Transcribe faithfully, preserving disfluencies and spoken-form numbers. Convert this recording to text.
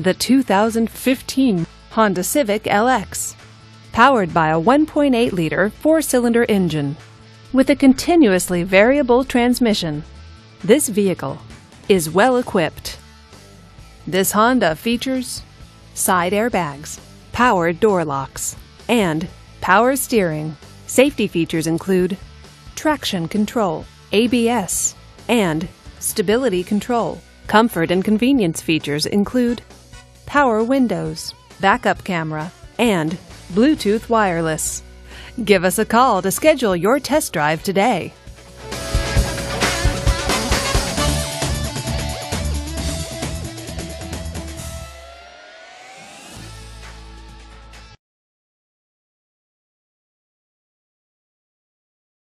The two thousand fifteen Honda Civic L X, powered by a one point eight liter four-cylinder engine with a continuously variable transmission, this vehicle is well equipped. This Honda features side airbags, power door locks, and power steering. Safety features include traction control, A B S, and stability control. Comfort and convenience features include power windows, backup camera, and Bluetooth wireless. Give us a call to schedule your test drive today.